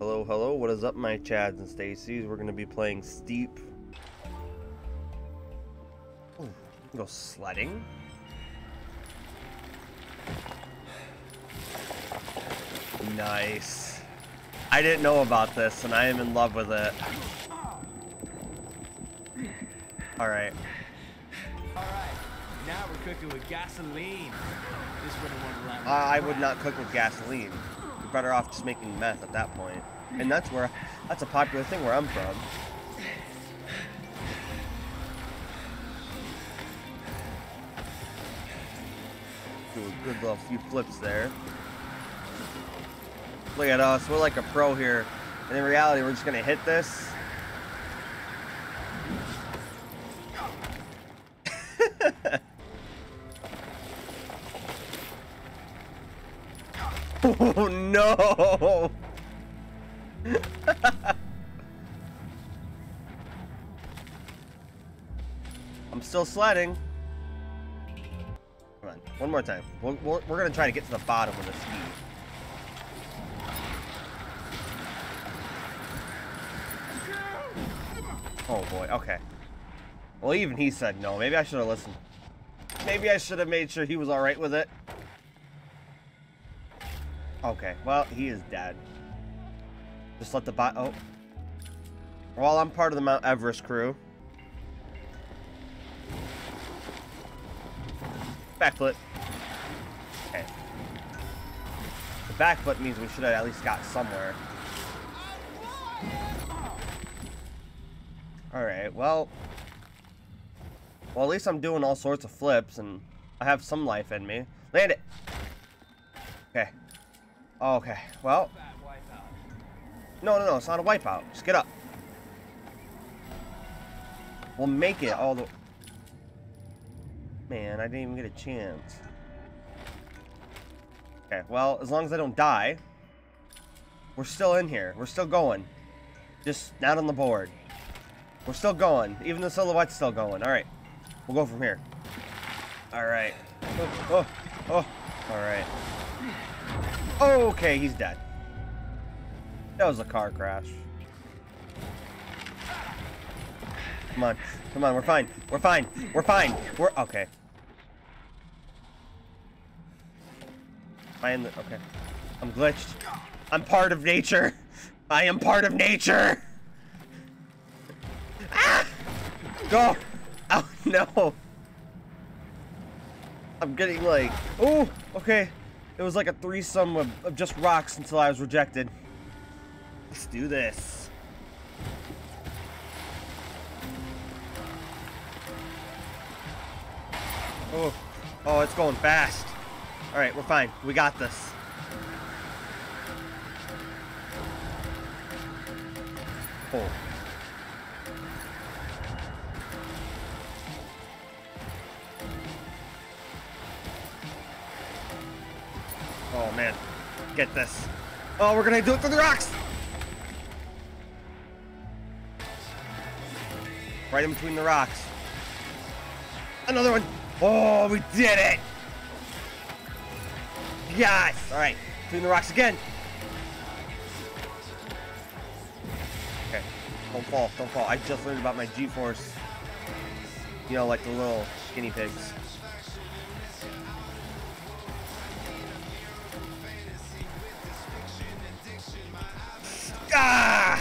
Hello, hello, what is up my Chads and Stacies? We're gonna be playing Steep. Ooh, go sledding. Nice. I didn't know about this and I am in love with it. Alright. Alright, now we're cooking with gasoline. This wouldn't want to last. I would not cook with gasoline. You're better off just making meth at that point. And that's where, that's a popular thing where I'm from. Do a good little few flips there. Look at us, we're like a pro here. And in reality, we're just gonna hit this. Oh no! I'm still sliding. Come on, one more time. We're gonna try to get to the bottom of the ski. Oh boy, okay. Well, even he said no. Maybe I should have listened. Maybe I should have made sure he was alright with it. Okay, well, he is dead. Just let the bot. Oh. Well, I'm part of the Mount Everest crew. Backflip. Okay. The backflip means we should have at least got somewhere. Alright, well, at least I'm doing all sorts of flips and I have some life in me. Land it! Okay. Okay, well. No, it's not a wipeout. Just get up. We'll make it all the... Man, I didn't even get a chance. Okay, well, as long as I don't die, we're still in here. We're still going. Just not on the board. We're still going. Even the silhouette's still going. All right. We'll go from here. All right. Oh. All right. Okay, he's dead. That was a car crash. Come on, we're fine. Okay. Okay. I'm glitched. I'm part of nature. I am part of nature. Ah! Go. Oh, no. I'm getting like, oh, okay. It was like a threesome of just rocks until I was rejected. Let's do this. Oh, it's going fast. All right, we're fine. We got this. Oh. Oh man, get this. Oh, we're gonna do it through the rocks! Right in between the rocks. Another one! Oh, we did it! Yes! Alright, between the rocks again. Okay, don't fall. I just learned about my G-force. You know, like the little guinea pigs. Ah!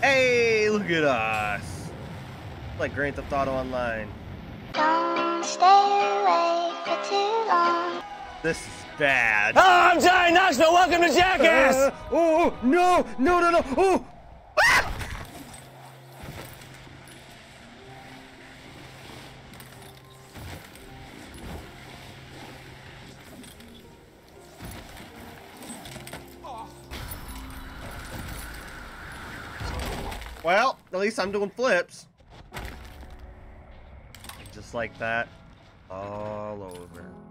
Hey, look at us! Like Grand Theft Auto Online. Don't stay away for too long. This is bad. Oh, I'm Johnny Knoxville. Welcome to Jackass. No! Oh! Ah! Well, at least I'm doing flips. Just like that, all over.